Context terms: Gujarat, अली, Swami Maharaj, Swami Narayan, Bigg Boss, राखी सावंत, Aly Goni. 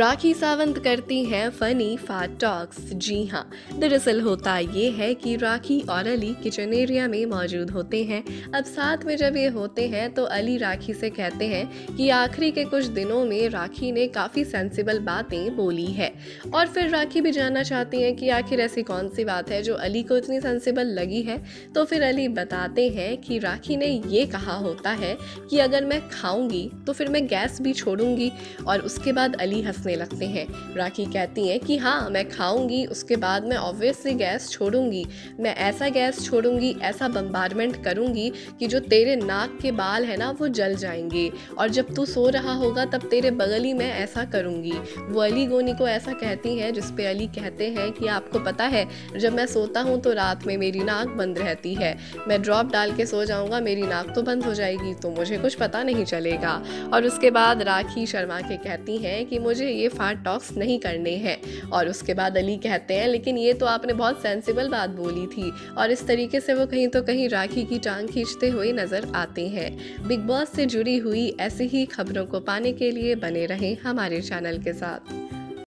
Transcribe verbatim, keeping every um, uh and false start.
राखी सावंत करती हैं funny fat talks. जी हाँ, दरअसल होता ये है कि राखी और अली किचन एरिया में मौजूद होते हैं। अब साथ में जब ये होते हैं तो अली राखी से कहते हैं कि आखिरी के कुछ दिनों में राखी ने काफ़ी सेंसिबल बातें बोली है, और फिर राखी भी जानना चाहती हैं कि आखिर ऐसी कौन सी बात है जो अली को इतनी सेंसिबल लगी है। तो फिर अली बताते हैं कि राखी ने ये कहा होता है कि अगर मैं खाऊंगी तो फिर मैं गैस भी छोड़ूंगी, और उसके बाद अली हंसने लगते हैं। राखी कहती हैं कि हाँ, मैं खाऊंगी, उसके बाद मैं ऑब्वियसली गैस छोड़ूंगी, मैं ऐसा गैस छोड़ूंगी, ऐसा बम्बार्डमेंट करूंगी कि जो तेरे नाक के बाल है ना वो जल जाएंगे, और जब तू सो रहा होगा तब तेरे बगल ही मैं ऐसा करूंगी। वो अली गोनी को ऐसा कहती हैं, जिसपे अली कहते हैं कि आपको पता है जब मैं सोता हूँ तो रात में मेरी नाक बंद रहती है, मैं ड्रॉप डाल के सो जाऊँगा, मेरी नाक तो बंद हो जाएगी, तो मुझे कुछ पता नहीं चलेगा। और उसके बाद राखी शर्मा के कहती हैं कि मुझे ये फैट टॉक्स नहीं करने हैं। और उसके बाद अली कहते हैं लेकिन ये तो आपने बहुत सेंसिबल बात बोली थी, और इस तरीके से वो कहीं तो कहीं राखी की टांग खींचते हुए नजर आते हैं। बिग बॉस से जुड़ी हुई ऐसी ही खबरों को पाने के लिए बने रहें हमारे चैनल के साथ।